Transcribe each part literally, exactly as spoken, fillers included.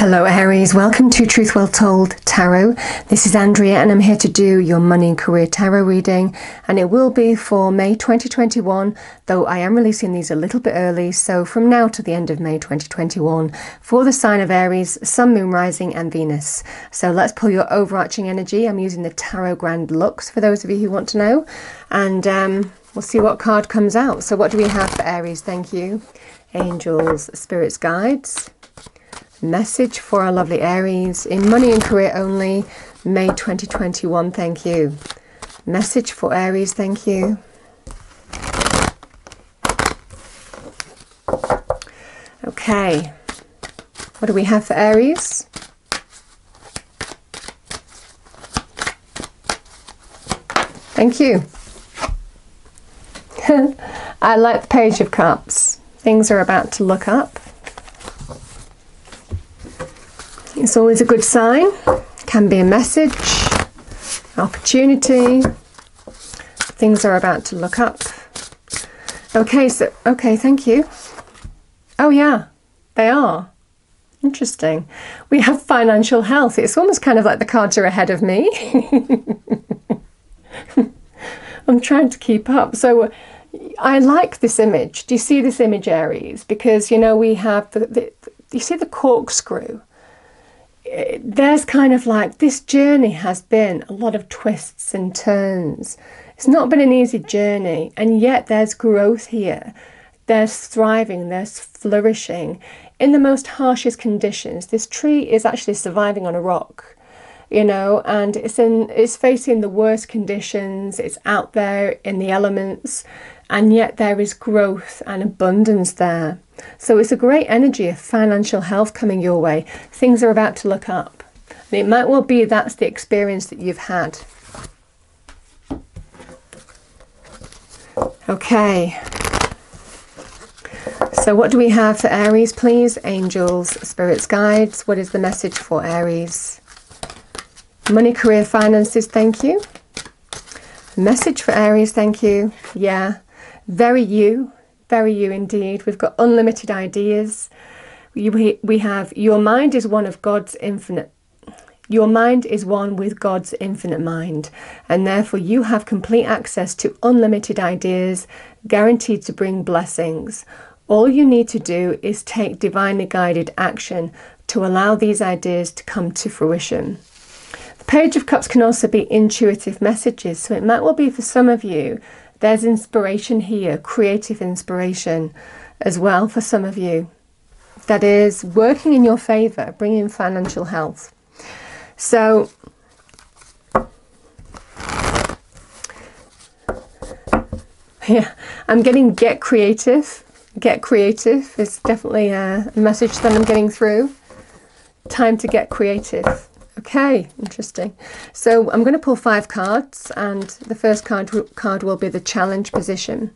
Hello Aries, welcome to Truth Well Told Tarot. This is Andrea and I'm here to do your money and career tarot reading, and it will be for May twenty twenty-one, though I am releasing these a little bit early, so from now to the end of May twenty twenty-one for the sign of Aries, Sun, Moon, Rising and Venus. So let's pull your overarching energy. I'm using the Tarot Grand Luxe for those of you who want to know, and um, we'll see what card comes out. So what do we have for Aries? Thank you, angels, spirits, guides. Message for our lovely Aries in money and career only, May twenty twenty-one. Thank you. Message for Aries. Thank you. Okay, what do we have for Aries? Thank you. I like the Page of Cups. Things are about to look up. It's always a good sign, can be a message, opportunity, things are about to look up. Okay, so, okay, thank you. Oh yeah, they are. Interesting. We have financial health. It's almost kind of like the cards are ahead of me. I'm trying to keep up. So I like this image. Do you see this image, Aries? Because, you know, we have, the, the, you see the corkscrew? There's kind of like, this journey has been a lot of twists and turns. It's not been an easy journey, and yet there's growth here. There's thriving, there's flourishing. In the most harshest conditions, this tree is actually surviving on a rock, you know, and it's, in, it's facing the worst conditions, it's out there in the elements, and yet there is growth and abundance there. So it's a great energy of financial health coming your way. Things are about to look up. And it might well be that's the experience that you've had. Okay. So what do we have for Aries, please? Angels, spirits, guides. What is the message for Aries? Money, career, finances. Thank you. Message for Aries. Thank you. Yeah. Very you. Very you indeed. We've got unlimited ideas. We, we have, your mind is one of God's infinite. Your mind is one with God's infinite mind. And therefore you have complete access to unlimited ideas, guaranteed to bring blessings. All you need to do is take divinely guided action to allow these ideas to come to fruition. The Page of Cups can also be intuitive messages. So it might well be for some of you, there's inspiration here, creative inspiration as well for some of you. That is working in your favour, bringing financial health. So, yeah, I'm getting get creative. Get creative is definitely a message that I'm getting through. Time to get creative. Okay, interesting. So I'm going to pull five cards, and the first card, card will be the challenge position.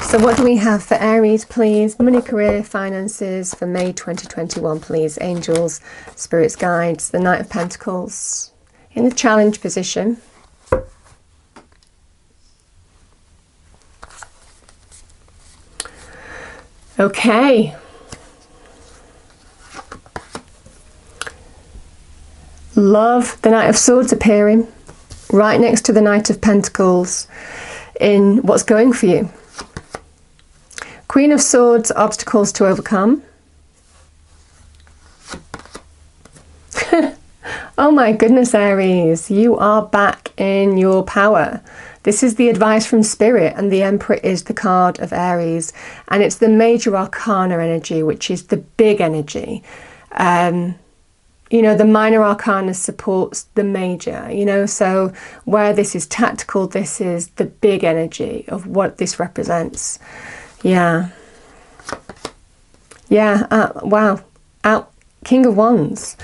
So what do we have for Aries, please? Money, career, finances for May twenty twenty-one, please. Angels, spirits, guides, the Knight of Pentacles in the challenge position. Okay. Love, the Knight of Swords appearing right next to the Knight of Pentacles in what's going for you. Queen of Swords, obstacles to overcome. Oh my goodness, Aries, you are back in your power. This is the advice from Spirit, and the Emperor is the card of Aries, and it's the major arcana energy, which is the big energy. Um, You know, the minor arcana supports the major, you know, so where this is tactical, this is the big energy of what this represents. Yeah. Yeah. Uh, wow. Out, King of Wands.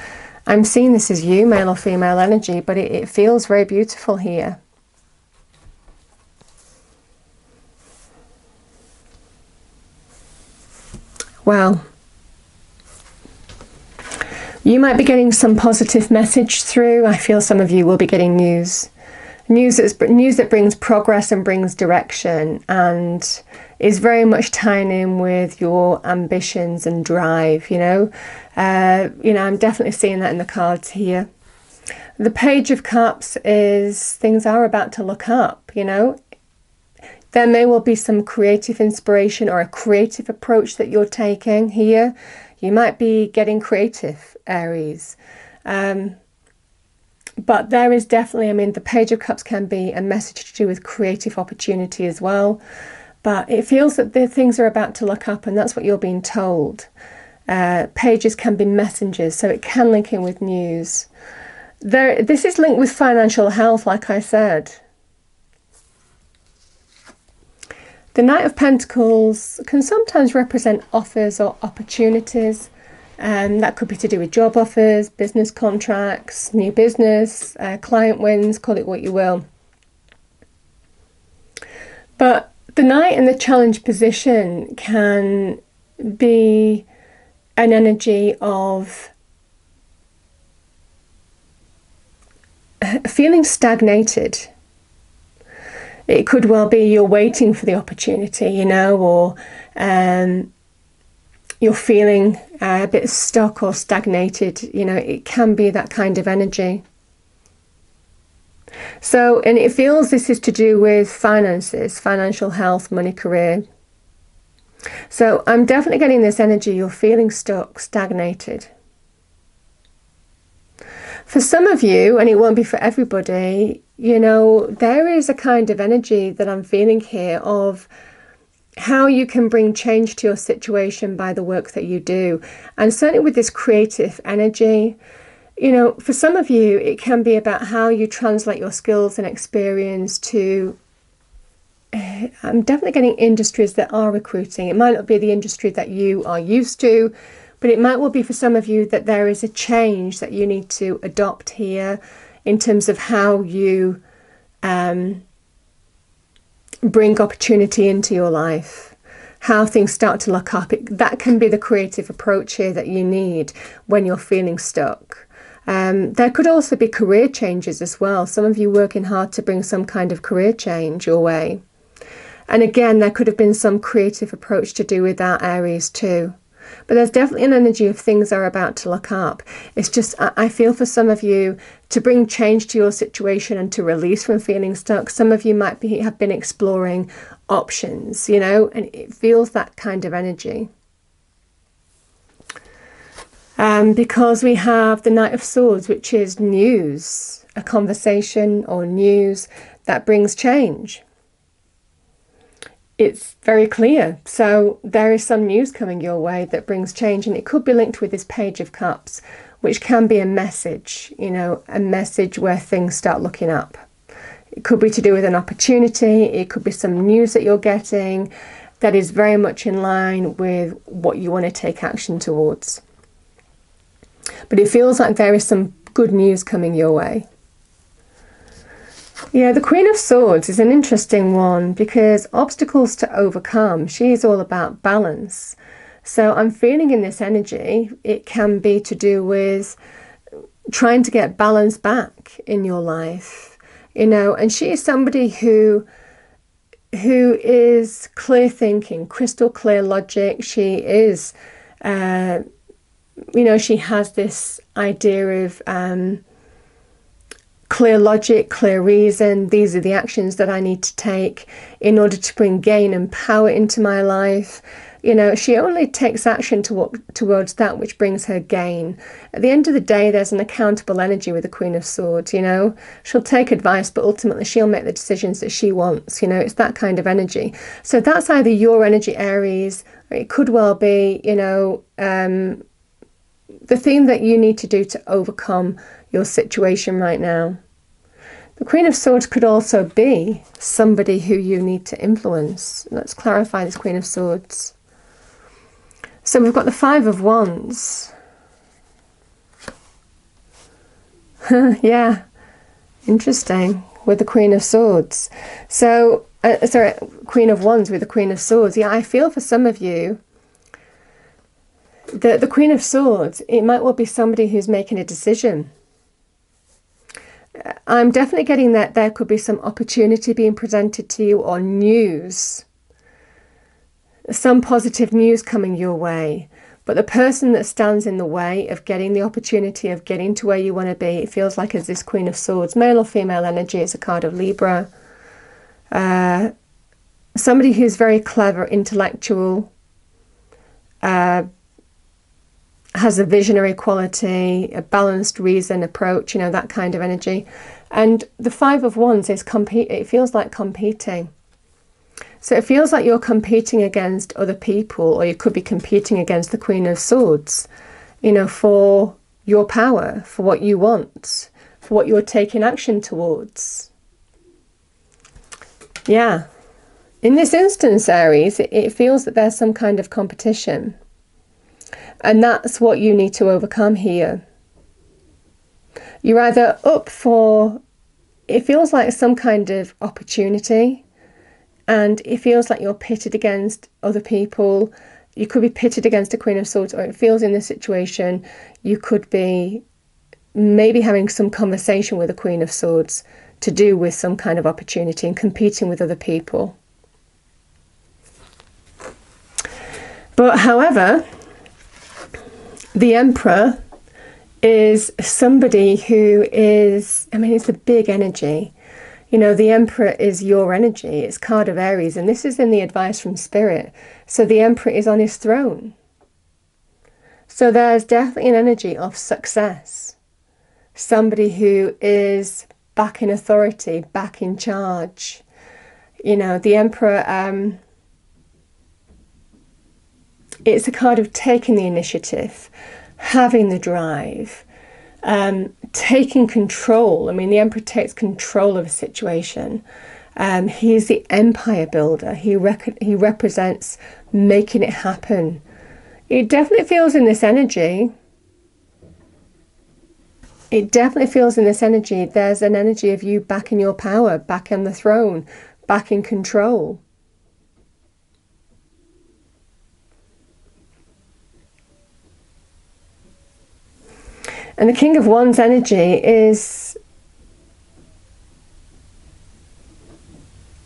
I'm seeing this as you, male or female energy, but it, it feels very beautiful here. Wow. You might be getting some positive message through. I feel some of you will be getting news. News, that's, news that brings progress and brings direction. And is very much tying in with your ambitions and drive, you know. Uh, you know, I'm definitely seeing that in the cards here. The Page of Cups is things are about to look up, you know. There may well be some creative inspiration or a creative approach that you're taking here. You might be getting creative, Aries. Um, but there is definitely, I mean, the Page of Cups can be a message to do with creative opportunity as well. But it feels that the things are about to look up, and that's what you're being told. Uh, pages can be messengers, so it can link in with news. There, this is linked with financial health, like I said. The Knight of Pentacles can sometimes represent offers or opportunities. Um, that could be to do with job offers, business contracts, new business, uh, client wins, call it what you will. But the Knight in the challenge position can be an energy of feeling stagnated. It could well be you're waiting for the opportunity, you know, or um, you're feeling a bit stuck or stagnated. You know, it can be that kind of energy. So, and it feels this is to do with finances, financial health, money, career. So I'm definitely getting this energy. You're feeling stuck, stagnated. For some of you, and it won't be for everybody, you know, there is a kind of energy that I'm feeling here of how you can bring change to your situation by the work that you do. And certainly with this creative energy, you know, for some of you, it can be about how you translate your skills and experience to, I'm definitely getting industries that are recruiting. It might not be the industry that you are used to, but it might well be for some of you that there is a change that you need to adopt here in terms of how you um, bring opportunity into your life. How things start to look up. It, that can be the creative approach here that you need when you're feeling stuck. Um, there could also be career changes as well. Some of you working hard to bring some kind of career change your way. And again, there could have been some creative approach to do with that, Aries, too. But there's definitely an energy of things are about to look up. It's just, I feel for some of you, to bring change to your situation and to release from feeling stuck, some of you might be have been exploring options, you know, and it feels that kind of energy. Um, because we have the Knight of Swords, which is news, a conversation or news that brings change. It's very clear. So there is some news coming your way that brings change. And it could be linked with this Page of Cups, which can be a message, you know, a message where things start looking up. It could be to do with an opportunity. It could be some news that you're getting that is very much in line with what you want to take action towards. But it feels like there is some good news coming your way. Yeah, the Queen of Swords is an interesting one because obstacles to overcome. She is all about balance. So I'm feeling in this energy, it can be to do with trying to get balance back in your life, you know. And she is somebody who, who is clear thinking, crystal clear logic. She is... Uh, You know, she has this idea of um, clear logic, clear reason. These are the actions that I need to take in order to bring gain and power into my life. You know, she only takes action to walk towards that which brings her gain. At the end of the day, there's an accountable energy with the Queen of Swords, you know. She'll take advice, but ultimately she'll make the decisions that she wants. You know, it's that kind of energy. So that's either your energy, Aries, or it could well be, you know... Um, the thing that you need to do to overcome your situation right now. The Queen of Swords could also be somebody who you need to influence. Let's clarify this Queen of Swords. So we've got the Five of Wands. Yeah, interesting, with the Queen of Swords. So, uh, sorry, Queen of Wands with the Queen of Swords. Yeah, I feel for some of you, The, the Queen of Swords, it might well be somebody who's making a decision. I'm definitely getting that there could be some opportunity being presented to you or news. some positive news coming your way. But the person that stands in the way of getting the opportunity, of getting to where you want to be, it feels like is this Queen of Swords. Male or female energy is a card of Libra. Uh, somebody who's very clever, intellectual, uh, has a visionary quality, a balanced reason approach, you know, that kind of energy. And the Five of Wands is compete. It feels like competing. So it feels like you're competing against other people, or you could be competing against the Queen of Swords, you know, for your power, for what you want, for what you're taking action towards. Yeah. In this instance, Aries, it, it feels that there's some kind of competition. And that's what you need to overcome here. You're either up for, it feels like some kind of opportunity, and it feels like you're pitted against other people. You could be pitted against a Queen of Swords, or it feels in this situation, you could be maybe having some conversation with a Queen of Swords to do with some kind of opportunity and competing with other people. But however, the Emperor is somebody who is, I mean, it's a big energy. You know, the Emperor is your energy. It's card of Aries. And this is in the advice from Spirit. So the Emperor is on his throne. So there's definitely an energy of success. Somebody who is back in authority, back in charge. You know, the Emperor, um, it's a card of taking the initiative, having the drive. Um, taking control. I mean, the Emperor takes control of a situation. Um, he is the empire builder. He, rec he represents making it happen. It definitely feels in this energy. It definitely feels in this energy. There's an energy of you back in your power, back on the throne, back in control. And the King of Wands energy is,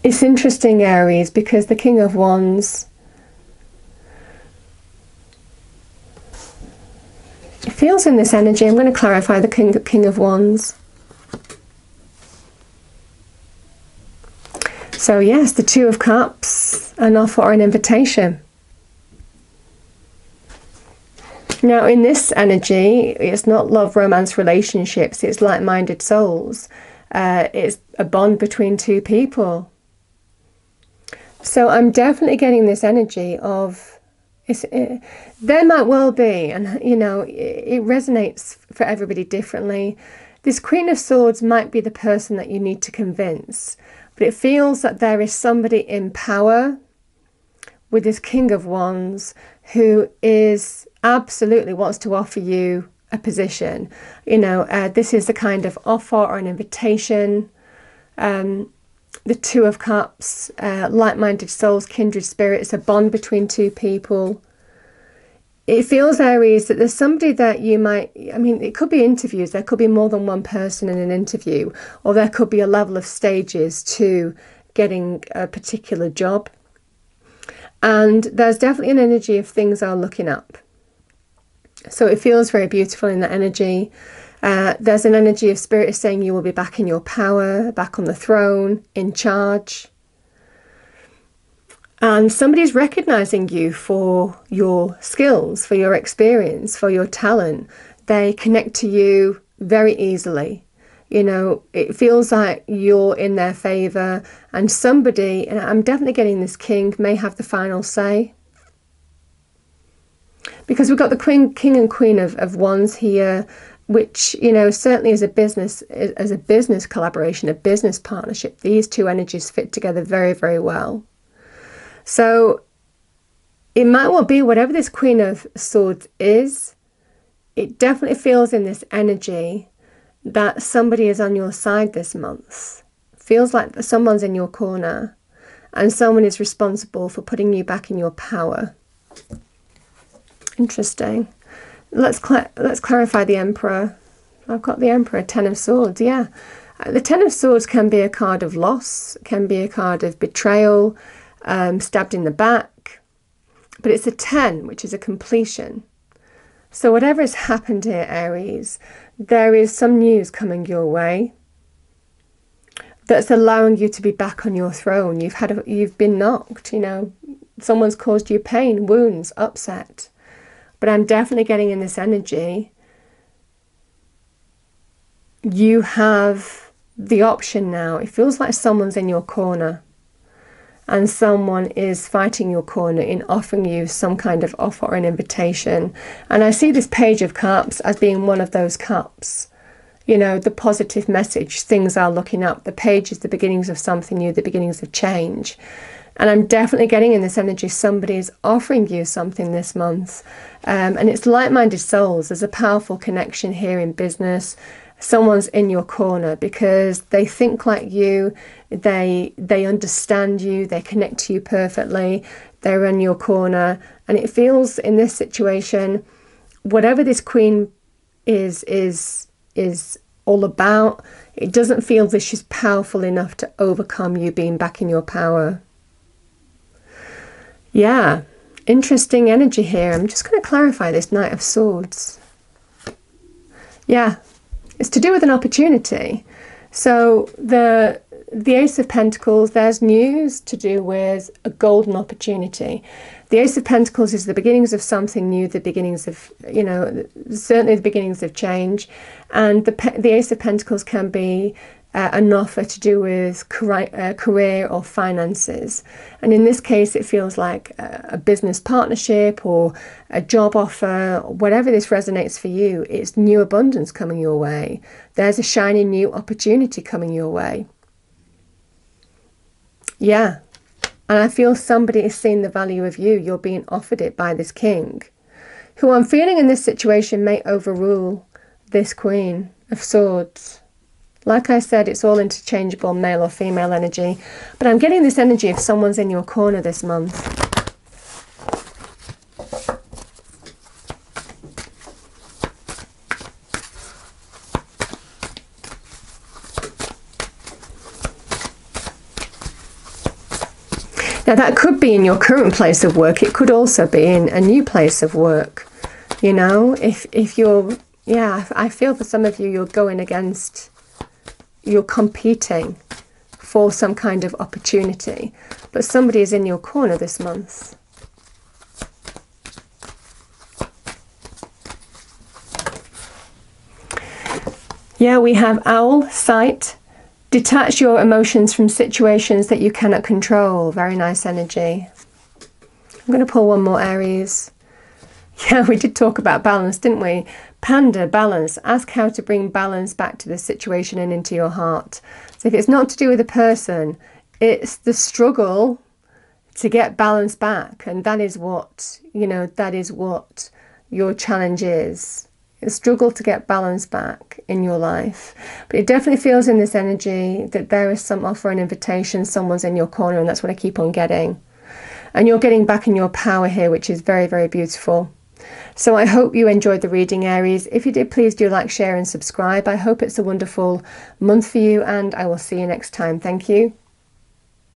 it's interesting, Aries, because the King of Wands, it feels in this energy, I'm going to clarify the King, King of Wands. So yes, the Two of Cups, an offer or an invitation. Now, in this energy, it's not love, romance, relationships. It's like-minded souls. Uh, it's a bond between two people. So I'm definitely getting this energy of... It's, it, there might well be, and, you know, it, it resonates for everybody differently. This Queen of Swords might be the person that you need to convince. But it feels that there is somebody in power with this King of Wands who is... absolutely wants to offer you a position. You know, uh, this is the kind of offer or an invitation. Um, the Two of Cups, uh, like-minded souls, kindred spirits, a bond between two people. It feels, Aries, that there's somebody that you might, I mean, it could be interviews. There could be more than one person in an interview, or there could be a level of stages to getting a particular job. And there's definitely an energy of things are looking up. So it feels very beautiful in that energy. Uh, there's an energy of Spirit is saying you will be back in your power, back on the throne, in charge. And somebody's recognising you for your skills, for your experience, for your talent. They connect to you very easily. You know, it feels like you're in their favour, and somebody, and I'm definitely getting this king, may have the final say. Because we've got the queen, king and queen of, of wands here, which, you know, certainly as a business, as a business collaboration, a business partnership, these two energies fit together very, very well. So it might well be whatever this Queen of Swords is, it definitely feels in this energy that somebody is on your side this month. Feels like someone's in your corner and someone is responsible for putting you back in your power. Interesting. Let's cl let's clarify the Emperor. I've got the Emperor, Ten of Swords, yeah. The Ten of Swords can be a card of loss, can be a card of betrayal, um, stabbed in the back, But it's a ten, which is a completion. So whatever has happened here, Aries, there is some news coming your way that's allowing you to be back on your throne. You've had a, you've been knocked, you know. Someone's caused you pain, wounds, upset. But I'm definitely getting in this energy, you have the option now. It feels like someone's in your corner. And someone is fighting your corner in offering you some kind of offer or an invitation. And I see this Page of Cups as being one of those cups. You know, the positive message, things are looking up. The page is the beginnings of something new, the beginnings of change. And I'm definitely getting in this energy, somebody is offering you something this month. Um, and it's like-minded souls. There's a powerful connection here in business. Someone's in your corner because they think like you, they they understand you, they connect to you perfectly, they're in your corner. And it feels in this situation, whatever this queen is is is all about, it doesn't feel that she's powerful enough to overcome you being back in your power. Yeah, interesting energy here. I'm just going to clarify this Knight of Swords. Yeah. It's to do with an opportunity. So the the Ace of Pentacles, there's news to do with a golden opportunity. The Ace of Pentacles is the beginnings of something new, the beginnings of, you know, certainly the beginnings of change. And the, the Ace of Pentacles can be uh, an offer to do with career, uh, career or finances. And in this case, it feels like a, a business partnership or a job offer, whatever this resonates for you, it's new abundance coming your way. There's a shiny new opportunity coming your way. Yeah. And I feel somebody is seeing the value of you. You're being offered it by this king, who I'm feeling in this situation may overrule this Queen of Swords. Like I said, it's all interchangeable, male or female energy. But I'm getting this energy if someone's in your corner this month. Now, that could be in your current place of work. It could also be in a new place of work. You know, if, if you're, yeah, I feel for some of you, you're going against, you're competing for some kind of opportunity. But somebody is in your corner this month. Yeah, we have owl, sight. Detach your emotions from situations that you cannot control. Very nice energy. I'm going to pull one more, Aries. Yeah, we did talk about balance, didn't we? Panda, balance. Ask how to bring balance back to the situation and into your heart. So if it's not to do with a person, it's the struggle to get balance back. And that is what, you know, that is what your challenge is. The struggle to get balance back in your life. But it definitely feels in this energy that there is some offer and invitation, someone's in your corner, and that's what I keep on getting. And you're getting back in your power here, which is very, very beautiful. So I hope you enjoyed the reading, Aries. If you did, please do like, share and subscribe. I hope it's a wonderful month for you, and I will see you next time. Thank you.